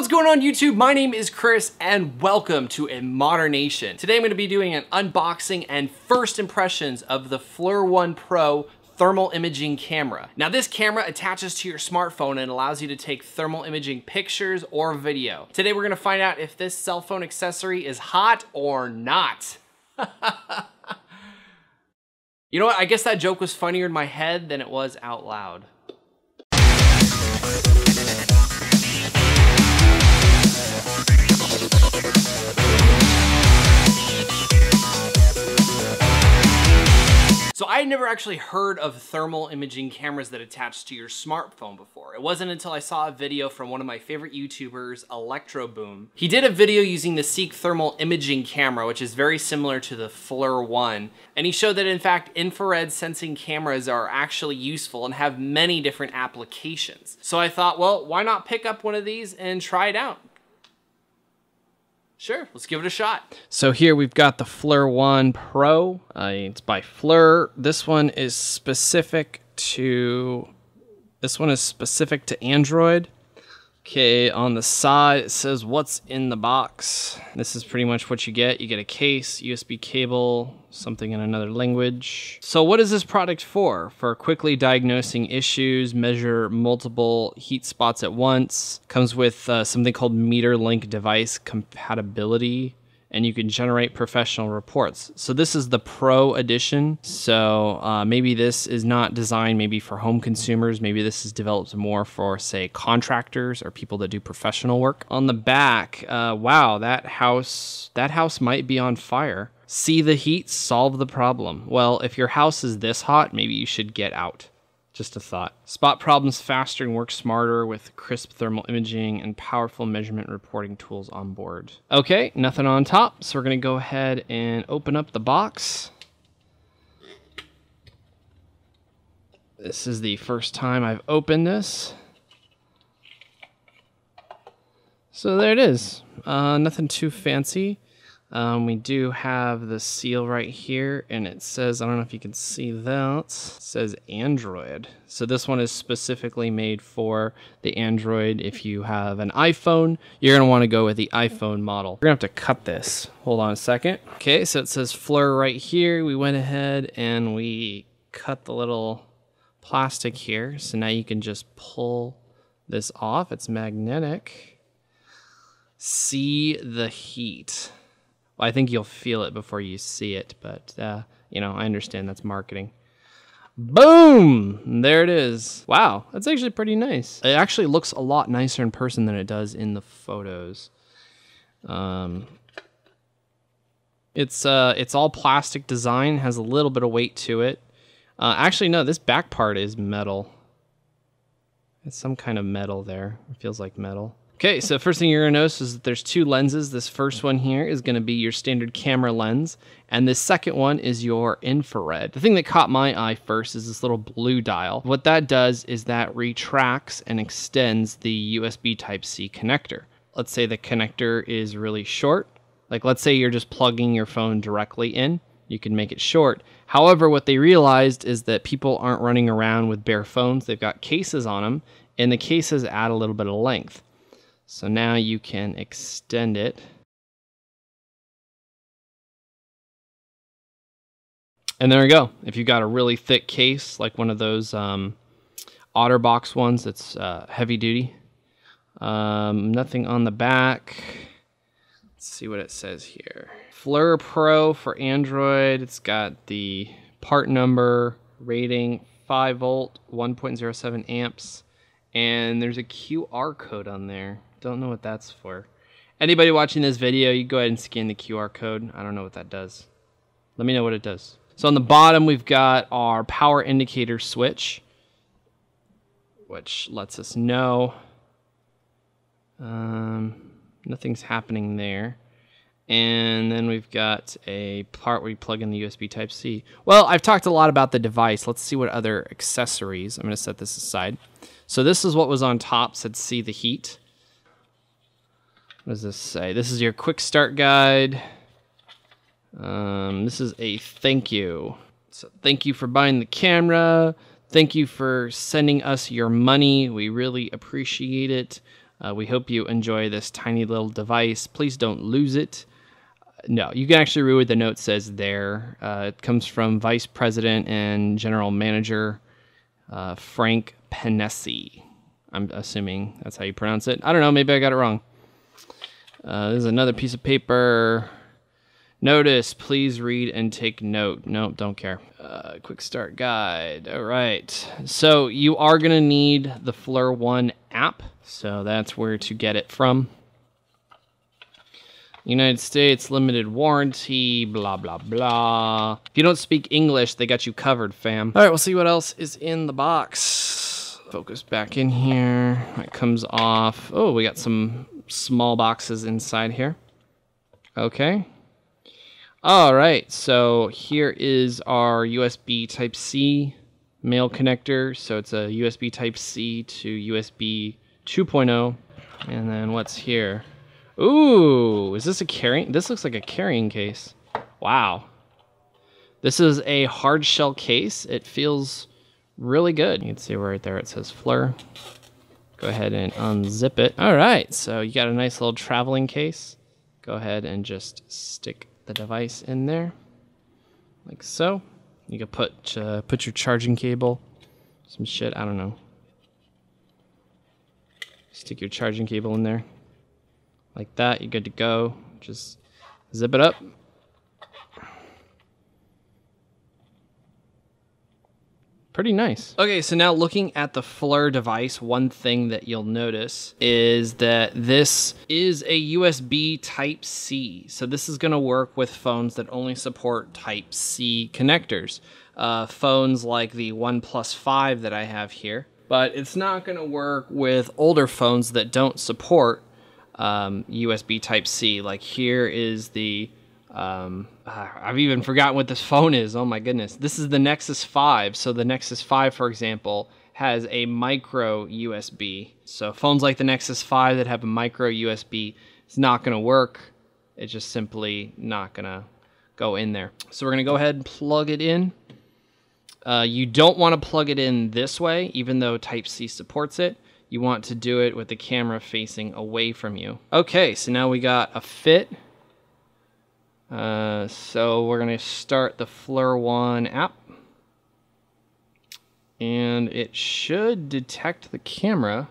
What's going on YouTube? My name is Chris and welcome to ImmodderNation. Today I'm going to be doing an unboxing and first impressions of the FLIR ONE PRO thermal imaging camera. Now this camera attaches to your smartphone and allows you to take thermal imaging pictures or video. Today we're gonna find out if this cell phone accessory is hot or not. You know what, I guess that joke was funnier in my head than it was out loud. So I had never actually heard of thermal imaging cameras that attach to your smartphone before. It wasn't until I saw a video from one of my favorite YouTubers, ElectroBoom. He did a video using the Seek Thermal Imaging Camera, which is very similar to the FLIR ONE. And he showed that in fact, infrared sensing cameras are actually useful and have many different applications. So I thought, well, why not pick up one of these and try it out? Sure, let's give it a shot. So here we've got the FLIR ONE Pro. It's by FLIR. This one is specific to Android. Okay, on the side it says what's in the box. This is pretty much what you get. You get a case, USB cable, something in another language. So what is this product for? For quickly diagnosing issues, measure multiple heat spots at once. Comes with something called MeterLink device compatibility, and you can generate professional reports. So this is the Pro edition. So maybe this is not designed maybe for home consumers. Maybe this is developed more for, say, contractors or people that do professional work. On the back, wow, that house might be on fire. See the heat, solve the problem. Well, if your house is this hot, maybe you should get out. Just a thought. Spot problems faster and work smarter with crisp thermal imaging and powerful measurement reporting tools on board. Okay, nothing on top, so we're gonna go ahead and open up the box. This is the first time I've opened this. So there it is. Nothing too fancy. We do have the seal right here, and it says, I don't know if you can see that, it says Android. So this one is specifically made for the Android. If you have an iPhone, you're gonna wanna go with the iPhone model. We're gonna have to cut this. Hold on a second. Okay, so it says FLIR right here. We went ahead and we cut the little plastic here. So now you can just pull this off. It's magnetic. See the heat. I think you'll feel it before you see it, but you know, I understand that's marketing. Boom! There it is. Wow, that's actually pretty nice. It actually looks a lot nicer in person than it does in the photos. It's all plastic design, has a little bit of weight to it. Actually, no, this back part is metal. It's some kind of metal there. It feels like metal. Okay, so first thing you're gonna notice is that there's two lenses. This first one here is gonna be your standard camera lens, and this second one is your infrared. The thing that caught my eye first is this little blue dial. What that does is that retracts and extends the USB Type-C connector. Let's say the connector is really short. Like let's say you're just plugging your phone directly in. You can make it short. However, what they realized is that people aren't running around with bare phones. They've got cases on them, and the cases add a little bit of length. So now you can extend it. And there we go. If you've got a really thick case, like one of those Otterbox ones that's heavy duty. Nothing on the back. Let's see what it says here. FLIR Pro for Android. It's got the part number, rating, 5 volt, 1.07 amps. And there's a QR code on there. Don't know what that's for. Anybody watching this video, you go ahead and scan the QR code. I don't know what that does. Let me know what it does. So on the bottom, we've got our power indicator switch, which lets us know nothing's happening there. And then we've got a part where you plug in the USB Type-C. Well, I've talked a lot about the device. Let's see what other accessories. I'm gonna set this aside. So this is what was on top, said see the heat. What does this say? This is your quick start guide. This is a thank you. So thank you for buying the camera. Thank you for sending us your money. We really appreciate it. We hope you enjoy this tiny little device. Please don't lose it. No, you can actually read what the note says there. It comes from Vice President and General Manager Frank Panesi. I'm assuming that's how you pronounce it. I don't know, maybe I got it wrong. There's another piece of paper. Notice, please read and take note. Nope, don't care. Quick start guide. All right. So you are going to need the FLIR One app. So that's where to get it from. United States, limited warranty, blah, blah, blah. If you don't speak English, they got you covered, fam. All right, we'll see what else is in the box. Focus back in here. It comes off. Oh, we got some small boxes inside here. Okay. All right, so here is our USB Type-C male connector. So it's a USB Type-C to USB 2.0. And then what's here? Ooh, is this a carrying? This looks like a carrying case. Wow. This is a hard shell case. It feels really good. You can see right there it says FLIR. Go ahead and unzip it. All right, so you got a nice little traveling case. Go ahead and just stick the device in there like so. You can put your charging cable, some shit, I don't know. Stick your charging cable in there like that. You're good to go. Just zip it up. Pretty nice. Okay, so now looking at the FLIR device, one thing that you'll notice is that this is a USB Type-C. So this is gonna work with phones that only support Type-C connectors. Phones like the OnePlus 5 that I have here. But it's not gonna work with older phones that don't support USB Type-C. Like here is the I've even forgotten what this phone is. Oh my goodness. This is the Nexus 5. So the Nexus 5, for example, has a micro USB. So phones like the Nexus 5 that have a micro USB, it's not going to work. It's just simply not going to go in there. So we're going to go ahead and plug it in. You don't want to plug it in this way, even though Type-C supports it. You want to do it with the camera facing away from you. Okay, so now we got a fit. So we're going to start the FLIR One app, and it should detect the camera.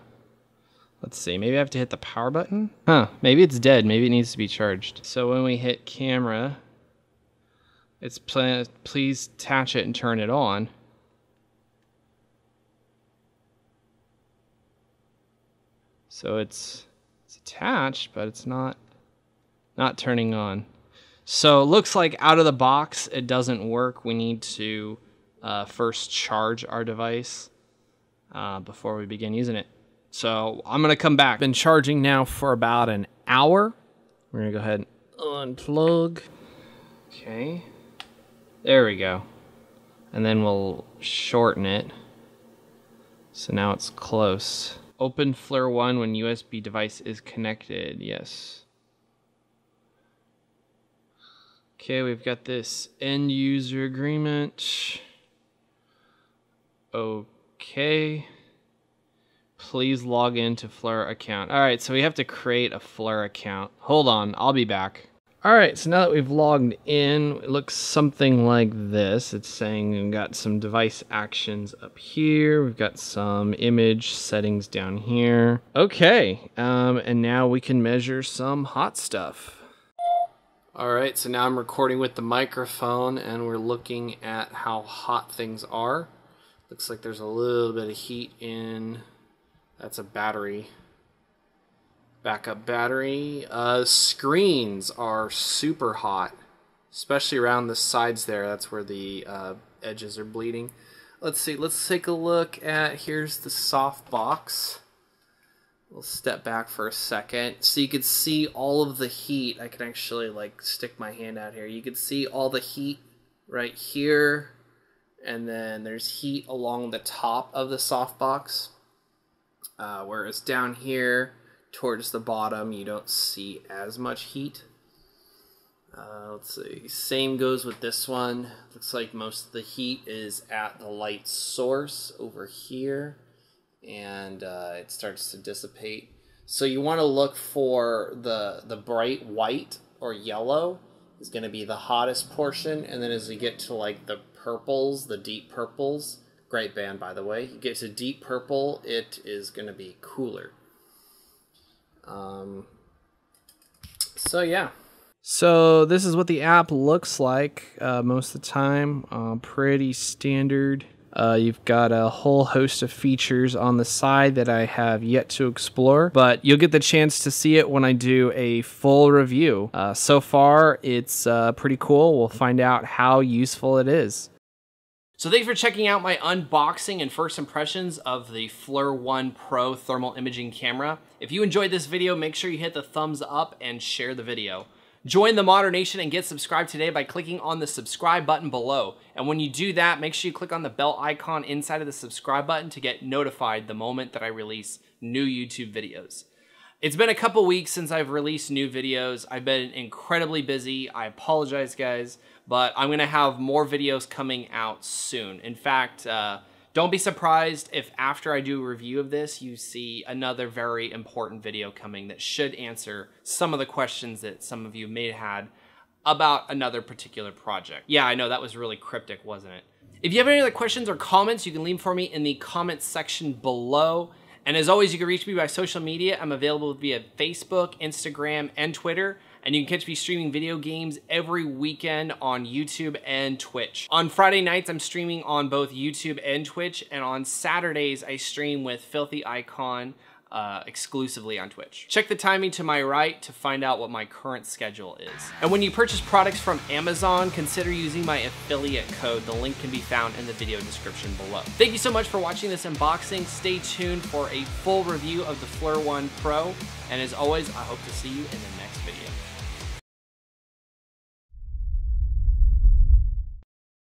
Let's see, maybe I have to hit the power button? Huh, maybe it's dead, maybe it needs to be charged. So when we hit camera, it's please attach it and turn it on. So it's attached, but it's not turning on. So it looks like out of the box, it doesn't work. We need to first charge our device before we begin using it. So I'm gonna come back. Been charging now for about an hour. We're gonna go ahead and unplug. Okay, there we go. And then we'll shorten it. So now it's close. Open FLIR One when USB device is connected, yes. Okay, we've got this end user agreement. Okay. Please log into FLIR account. All right, so we have to create a FLIR account. Hold on, I'll be back. All right, so now that we've logged in, it looks something like this. It's saying we've got some device actions up here. We've got some image settings down here. Okay, and now we can measure some hot stuff. All right, so now I'm recording with the microphone and we're looking at how hot things are. Looks like there's a little bit of heat in. That's a battery. Backup battery. Screens are super hot, especially around the sides there. That's where the edges are bleeding. Let's see, let's take a look at, here's the soft box. We'll step back for a second. So you can see all of the heat. I can actually like stick my hand out here. You can see all the heat right here. And then there's heat along the top of the softbox. Whereas down here towards the bottom, you don't see as much heat. Let's see, same goes with this one. Looks like most of the heat is at the light source over here. And it starts to dissipate. So you want to look for the bright white or yellow is going to be the hottest portion, and then as you get to like the purples, the deep purples, great band by the way, you get to deep purple, it is going to be cooler. So yeah. So this is what the app looks like most of the time. Pretty standard. You've got a whole host of features on the side that I have yet to explore, but you'll get the chance to see it when I do a full review. So far, it's pretty cool. We'll find out how useful it is. So thanks for checking out my unboxing and first impressions of the FLIR ONE Pro Thermal Imaging Camera. If you enjoyed this video, make sure you hit the thumbs up and share the video. Join the Modder Nation and get subscribed today by clicking on the subscribe button below. And when you do that, make sure you click on the bell icon inside of the subscribe button to get notified the moment that I release new YouTube videos. It's been a couple weeks since I've released new videos. I've been incredibly busy. I apologize, guys, but I'm gonna have more videos coming out soon. In fact, don't be surprised if after I do a review of this, you see another very important video coming that should answer some of the questions that some of you may have had about another particular project. Yeah, I know that was really cryptic, wasn't it? If you have any other questions or comments, you can leave for me in the comments section below. And as always, you can reach me by social media. I'm available via Facebook, Instagram, and Twitter. And you can catch me streaming video games every weekend on YouTube and Twitch. On Friday nights, I'm streaming on both YouTube and Twitch, and on Saturdays, I stream with Filthy Icon exclusively on Twitch. Check the timing to my right to find out what my current schedule is. And when you purchase products from Amazon, consider using my affiliate code. The link can be found in the video description below. Thank you so much for watching this unboxing. Stay tuned for a full review of the FLIR ONE Pro. And as always, I hope to see you in the next video.